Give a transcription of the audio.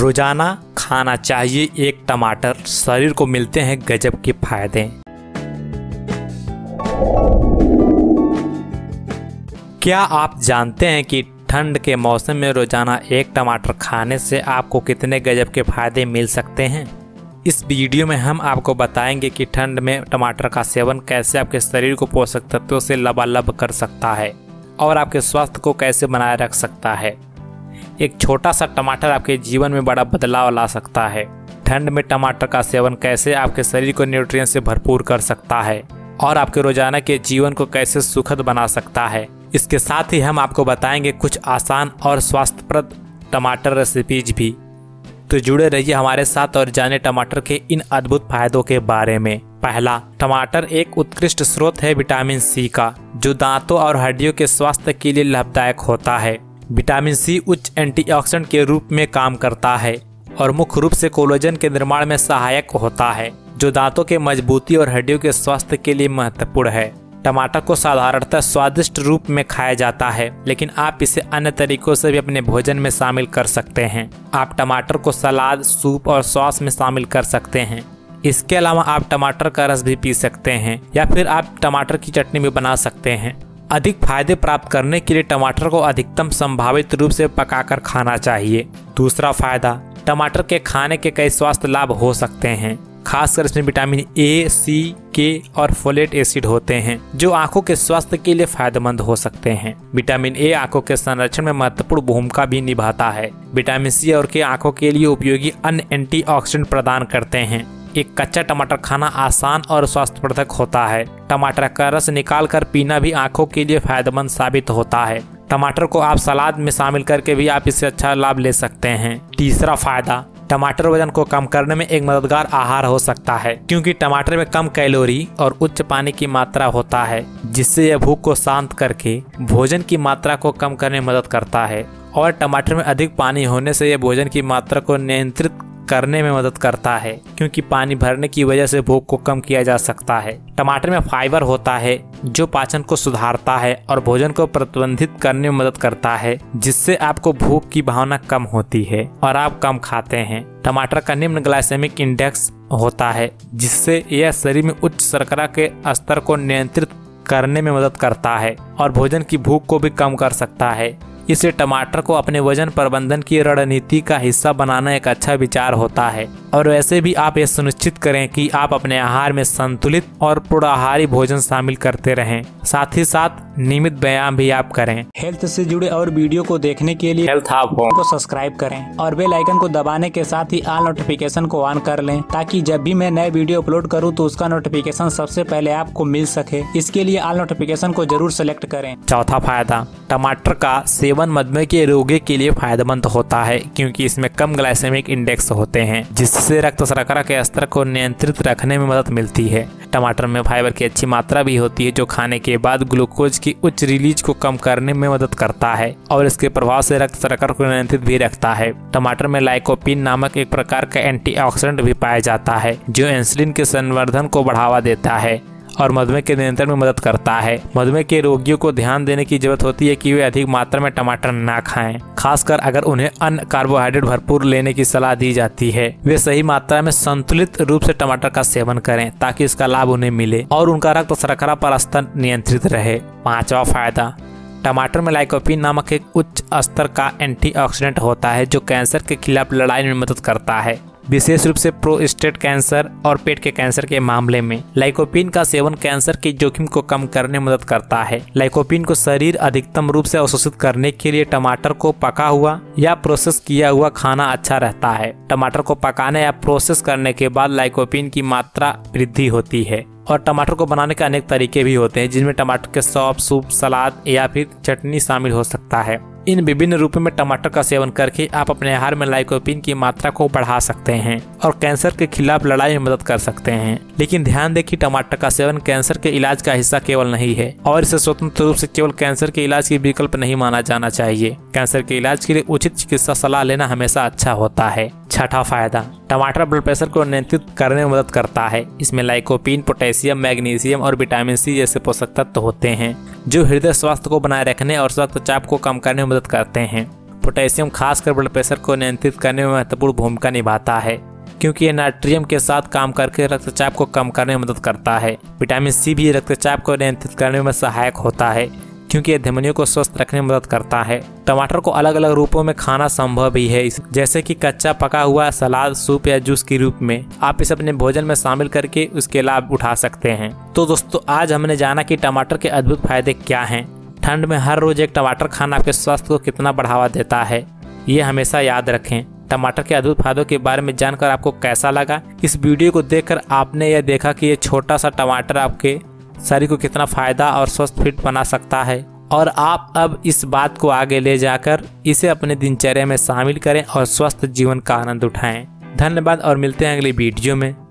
रोजाना खाना चाहिए एक टमाटर, शरीर को मिलते हैं गजब के फायदे। क्या आप जानते हैं कि ठंड के मौसम में रोजाना एक टमाटर खाने से आपको कितने गजब के फायदे मिल सकते हैं? इस वीडियो में हम आपको बताएंगे कि ठंड में टमाटर का सेवन कैसे आपके शरीर को पोषक तत्वों से लबालब कर सकता है और आपके स्वास्थ्य को कैसे बनाए रख सकता है। एक छोटा सा टमाटर आपके जीवन में बड़ा बदलाव ला सकता है। ठंड में टमाटर का सेवन कैसे आपके शरीर को न्यूट्रिएंट से भरपूर कर सकता है और आपके रोजाना के जीवन को कैसे सुखद बना सकता है। इसके साथ ही हम आपको बताएंगे कुछ आसान और स्वास्थ्यप्रद टमाटर रेसिपीज भी। तो जुड़े रहिए हमारे साथ और जाने टमाटर के इन अद्भुत फायदों के बारे में। पहला, टमाटर एक उत्कृष्ट स्रोत है विटामिन सी का, जो दांतों और हड्डियों के स्वास्थ्य के लिए लाभदायक होता है। विटामिन सी उच्च एंटीऑक्सीडेंट के रूप में काम करता है और मुख्य रूप से कोलेजन के निर्माण में सहायक होता है, जो दांतों के मजबूती और हड्डियों के स्वास्थ्य के लिए महत्वपूर्ण है। टमाटर को साधारणतः स्वादिष्ट रूप में खाया जाता है, लेकिन आप इसे अन्य तरीकों से भी अपने भोजन में शामिल कर सकते हैं। आप टमाटर को सलाद, सूप और सॉस में शामिल कर सकते हैं। इसके अलावा आप टमाटर का रस भी पी सकते हैं या फिर आप टमाटर की चटनी भी बना सकते हैं। अधिक फायदे प्राप्त करने के लिए टमाटर को अधिकतम संभावित रूप से पकाकर खाना चाहिए। दूसरा फायदा, टमाटर के खाने के कई स्वास्थ्य लाभ हो सकते हैं। खासकर इसमें विटामिन ए, सी, के और फोलेट एसिड होते हैं, जो आंखों के स्वास्थ्य के लिए फायदेमंद हो सकते हैं। विटामिन ए आंखों के संरक्षण में महत्वपूर्ण भूमिका भी निभाता है। विटामिन सी और के आंखों के लिए उपयोगी अन्य एंटीऑक्सीडेंट प्रदान करते हैं। एक कच्चा टमाटर खाना आसान और स्वास्थ्यवर्धक होता है। टमाटर का रस निकालकर पीना भी आंखों के लिए फायदेमंद साबित होता है। टमाटर को आप सलाद में शामिल करके भी आप इससे अच्छा लाभ ले सकते हैं। तीसरा फायदा, टमाटर वजन को कम करने में एक मददगार आहार हो सकता है, क्योंकि टमाटर में कम कैलोरी और उच्च पानी की मात्रा होता है, जिससे यह भूख को शांत करके भोजन की मात्रा को कम करने में मदद करता है। और टमाटर में अधिक पानी होने से यह भोजन की मात्रा को नियंत्रित करने में मदद करता है, क्योंकि पानी भरने की वजह से भूख को कम किया जा सकता है। टमाटर में फाइबर होता है, जो पाचन को सुधारता है और भोजन को प्रतिबंधित करने में मदद करता है, जिससे आपको भूख की भावना कम होती है और आप कम खाते हैं। टमाटर का निम्न ग्लाइसेमिक इंडेक्स होता है, जिससे यह शरीर में उच्च शर्करा के स्तर को नियंत्रित करने में मदद करता है और भोजन की भूख को भी कम कर सकता है। इससे टमाटर को अपने वजन प्रबंधन की रणनीति का हिस्सा बनाना एक अच्छा विचार होता है। और वैसे भी आप यह सुनिश्चित करें कि आप अपने आहार में संतुलित और पूर्णाहारी भोजन शामिल करते रहें। साथ ही साथ नियमित व्यायाम भी आप करें। हेल्थ से जुड़े और वीडियो को देखने के लिए हेल्थ हब को सब्सक्राइब करें और बेल आइकन को दबाने के साथ ही ऑल नोटिफिकेशन को ऑन कर लें, ताकि जब भी मैं नए वीडियो अपलोड करूँ तो उसका नोटिफिकेशन सबसे पहले आपको मिल सके। इसके लिए ऑल नोटिफिकेशन को जरूर सेलेक्ट करें। चौथा फायदा, टमाटर का सेवन मधुमेह के रोगी के लिए फायदेमंद होता है, क्योंकि इसमें कम ग्लाइसेमिक इंडेक्स होते हैं, जिससे रक्त शर्करा के स्तर को नियंत्रित रखने में मदद मिलती है। टमाटर में फाइबर की अच्छी मात्रा भी होती है, जो खाने के बाद ग्लूकोज की उच्च रिलीज को कम करने में मदद करता है और इसके प्रभाव से रक्त शर्करा को नियंत्रित भी रखता है। टमाटर में लाइकोपीन नामक एक प्रकार का एंटीऑक्सीडेंट भी पाया जाता है, जो इंसुलिन के संवर्धन को बढ़ावा देता है और मधुमेह के नियंत्रण में मदद करता है। मधुमेह के रोगियों को ध्यान देने की जरूरत होती है कि वे अधिक मात्रा में टमाटर ना खाएं, खासकर अगर उन्हें अन्य कार्बोहाइड्रेट भरपूर लेने की सलाह दी जाती है। वे सही मात्रा में संतुलित रूप से टमाटर का सेवन करें, ताकि इसका लाभ उन्हें मिले और उनका रक्त शर्करा पर स्तर नियंत्रित रहे। पांचवा फायदा, टमाटर में लाइकोपीन नामक एक उच्च स्तर का एंटीऑक्सीडेंट होता है, जो कैंसर के खिलाफ लड़ाई में मदद करता है, विशेष रूप से प्रोस्टेट कैंसर और पेट के कैंसर के मामले में। लाइकोपीन का सेवन कैंसर के जोखिम को कम करने में मदद करता है। लाइकोपीन को शरीर अधिकतम रूप से अवशोषित करने के लिए टमाटर को पका हुआ या प्रोसेस किया हुआ खाना अच्छा रहता है। टमाटर को पकाने या प्रोसेस करने के बाद लाइकोपीन की मात्रा वृद्धि होती है। और टमाटर को बनाने के अनेक तरीके भी होते हैं, जिनमें टमाटर के सॉप, सूप, सलाद या फिर चटनी शामिल हो सकता है। इन विभिन्न रूपों में टमाटर का सेवन करके आप अपने आहार में लाइकोपीन की मात्रा को बढ़ा सकते हैं और कैंसर के खिलाफ लड़ाई में मदद कर सकते हैं। लेकिन ध्यान दें कि टमाटर का सेवन कैंसर के इलाज का हिस्सा केवल नहीं है और इसे स्वतंत्र रूप से केवल कैंसर के इलाज की विकल्प नहीं माना जाना चाहिए। कैंसर के इलाज के लिए उचित चिकित्सा सलाह लेना हमेशा अच्छा होता है। छठा फायदा, टमाटर ब्लड प्रेशर को नियंत्रित करने में मदद करता है। इसमें लाइकोपीन, पोटेशियम, मैग्नीशियम और विटामिन सी जैसे पोषक तत्व होते हैं, जो हृदय स्वास्थ्य को बनाए रखने और रक्तचाप को कम करने में मदद करते हैं। पोटेशियम खासकर ब्लड प्रेशर को नियंत्रित करने में महत्वपूर्ण भूमिका निभाता है, क्योंकि ये नाइट्रियम के साथ काम करके रक्तचाप को कम करने में मदद करता है। विटामिन सी भी रक्तचाप को नियंत्रित करने में सहायक होता है, क्योंकि यह धमनियों को स्वस्थ रखने में मदद करता है। टमाटर को अलग अलग रूपों में खाना संभव भी है, जैसे कि कच्चा, पका हुआ, सलाद, सूप या जूस के रूप में। आप इसे अपने भोजन में शामिल करके उसके लाभ उठा सकते हैं। तो दोस्तों, आज हमने जाना कि टमाटर के अद्भुत फायदे क्या हैं। ठंड में हर रोज एक टमाटर खाना आपके स्वास्थ्य को कितना बढ़ावा देता है, ये हमेशा याद रखें। टमाटर के अद्भुत फायदों के बारे में जानकर आपको कैसा लगा? इस वीडियो को देखकर आपने यह देखा कि ये छोटा सा टमाटर आपके शरीर को कितना फायदा और स्वस्थ फिट बना सकता है, और आप अब इस बात को आगे ले जाकर इसे अपने दिनचर्या में शामिल करें और स्वस्थ जीवन का आनंद उठाएं। धन्यवाद और मिलते हैं अगली वीडियो में।